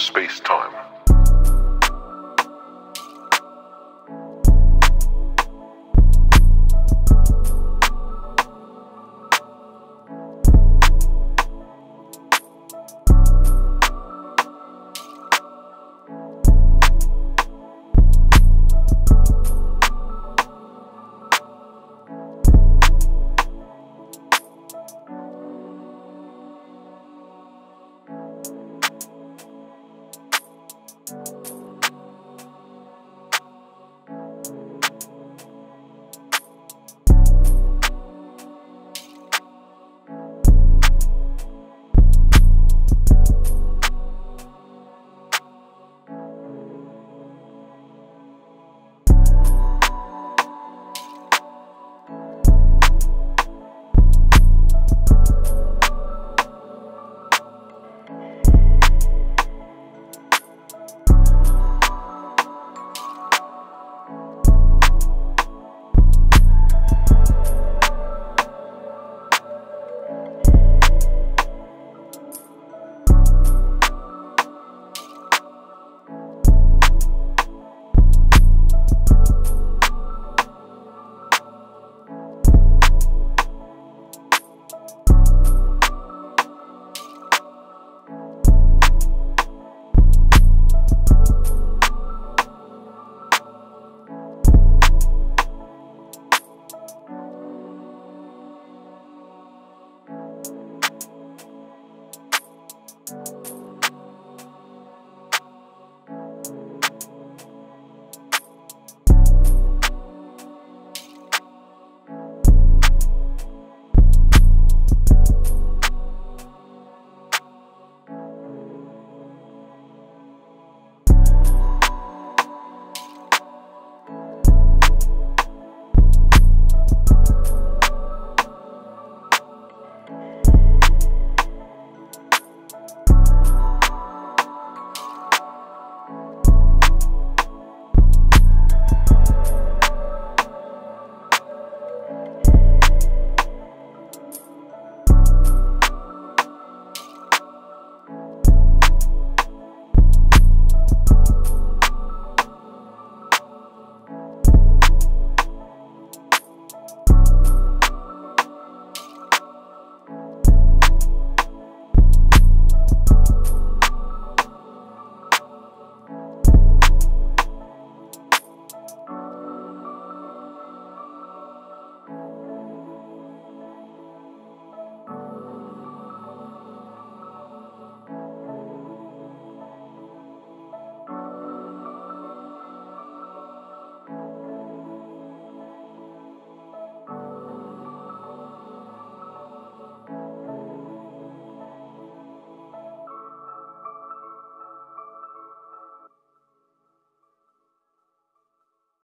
Spacetime.